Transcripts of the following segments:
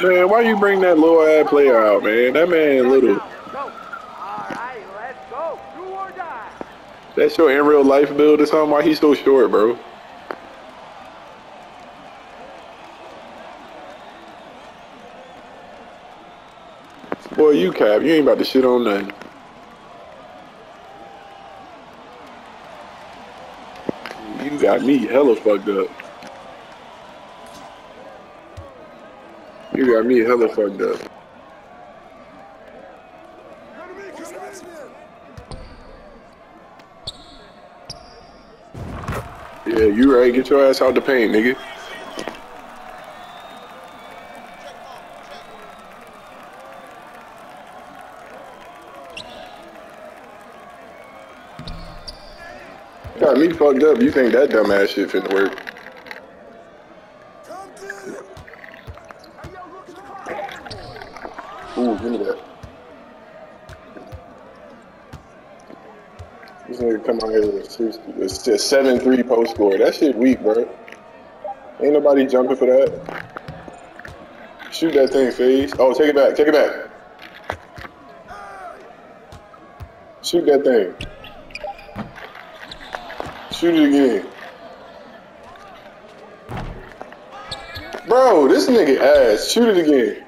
Man, why you bring that little ad player out, man? That man little. Alright, let's go. Do or die. That's your in real life build or something? Why he's so short, bro? Boy, you cap. You ain't about to shit on nothing. You got me hella fucked up. You got me hella fucked up. Yeah, you right. Get your ass out the paint, nigga. Got me fucked up. You think that dumbass shit finna work? Ooh, give me that. This nigga come out here with a 60. It's just 7-3 post score. That shit weak, bro. Ain't nobody jumping for that. Shoot that thing, FaZe. Oh, take it back. Take it back. Shoot that thing. Shoot it again. Bro, this nigga ass. Shoot it again.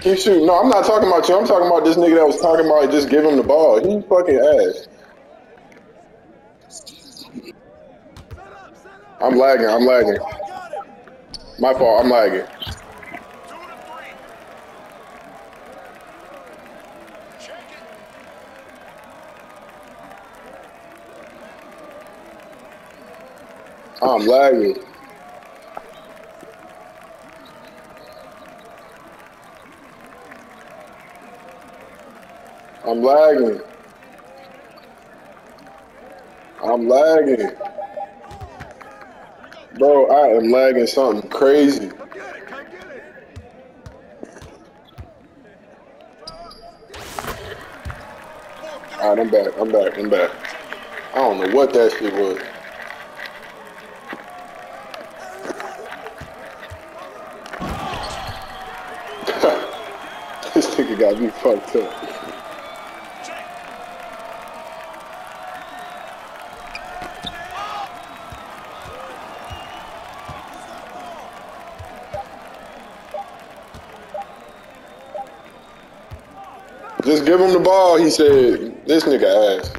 Keep shooting. No, I'm not talking about you. I'm talking about this nigga that was talking about just give him the ball. He fucking ass. I'm lagging. I'm lagging. My fault. I'm lagging. I'm lagging. I'm lagging. I'm lagging. Bro, I am lagging something crazy. Alright, I'm back. I'm back. I'm back. I don't know what that shit was. This nigga got me fucked up. Just give him the ball, he said. This nigga ass.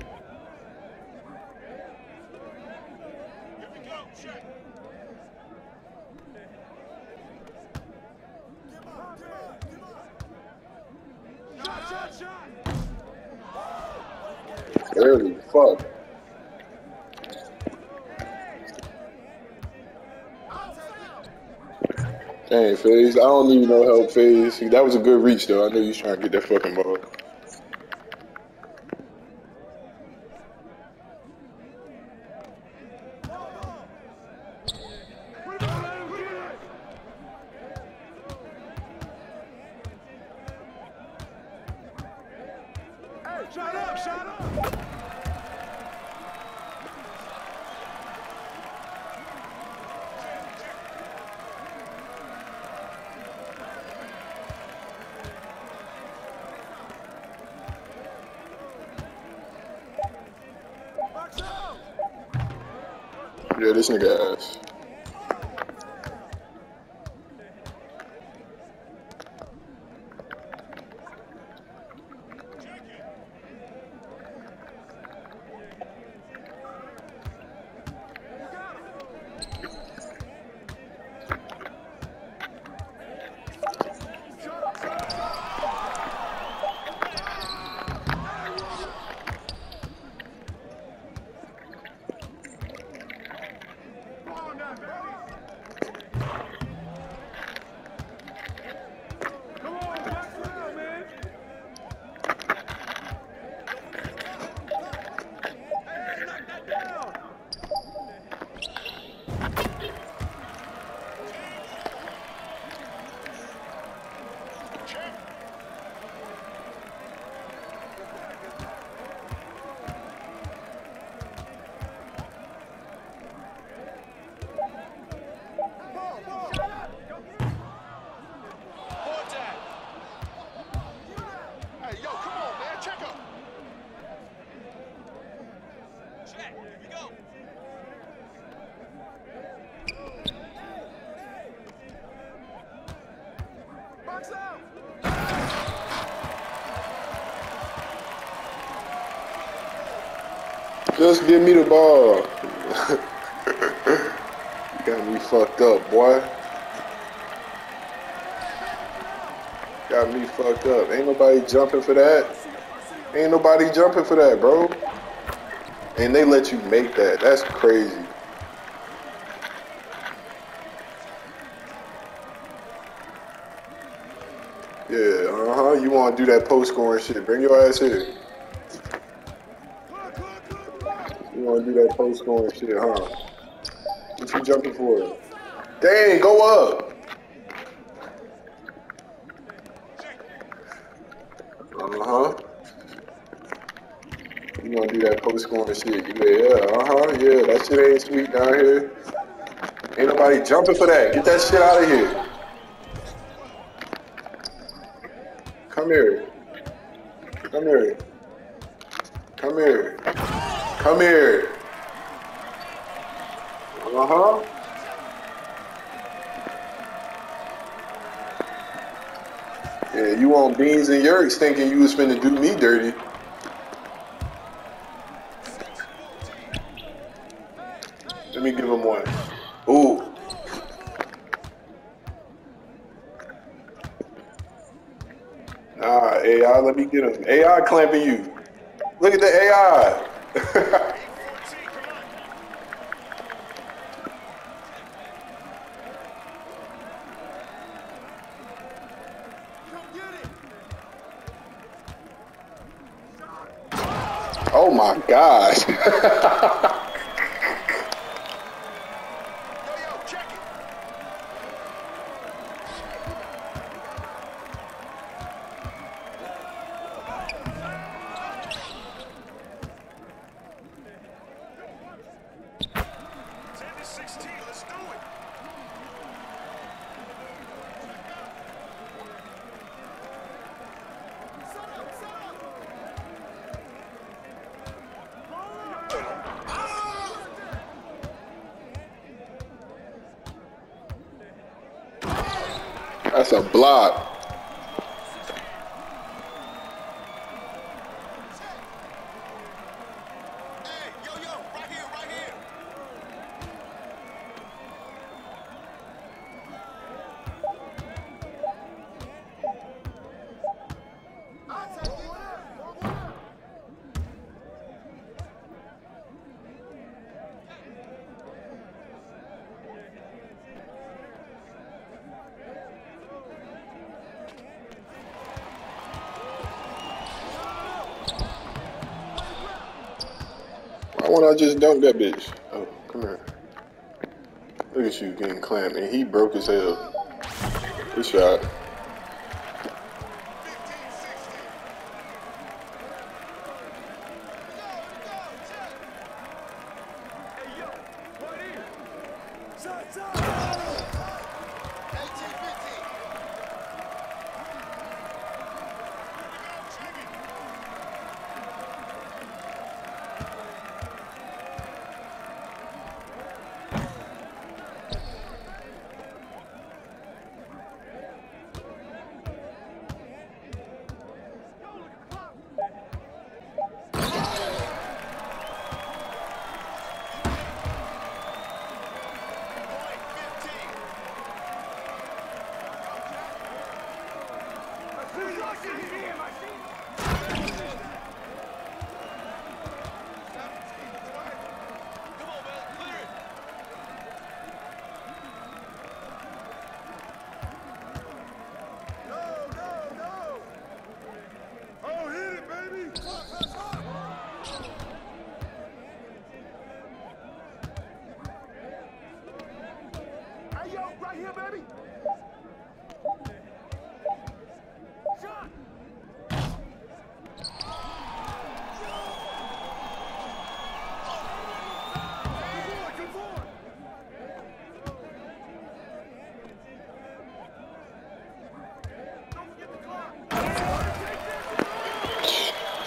Early fuck. Dang, FaZe. I don't need no help, FaZe. That was a good reach, though. I knew you was trying to get that fucking ball. Shut up! Shut up! Yeah, this nigga ass. Just give me the ball. You got me fucked up, boy. Got me fucked up. Ain't nobody jumping for that. Ain't nobody jumping for that, bro. And they let you make that. That's crazy. Yeah, you want to do that post-scoring shit. Bring your ass here. You want to do that post-scoring shit, huh? What you jumping for? Dang, go up. You gonna do that post-scoring shit. Yeah, that shit ain't sweet down here. Ain't nobody jumping for that. Get that shit out of here. Come here. Come here. Come here. Come here. Yeah, you want beans and yurks thinking you was finna do me dirty. Let me give him one. Ooh. Nah, AI, let me get him. AI clamping you. Look at the AI. Oh my gosh. That's a block. Hey, yo, right here, right here. I just dunked that bitch. Oh, come here. Look at you getting clamped, and he broke his hell. Good shot.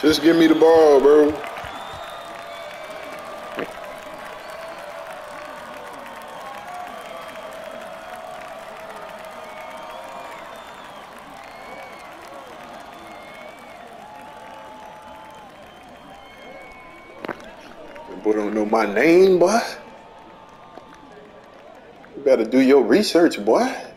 Just give me the ball, bro. Let Boy don't know my name, boy. You better do your research, boy.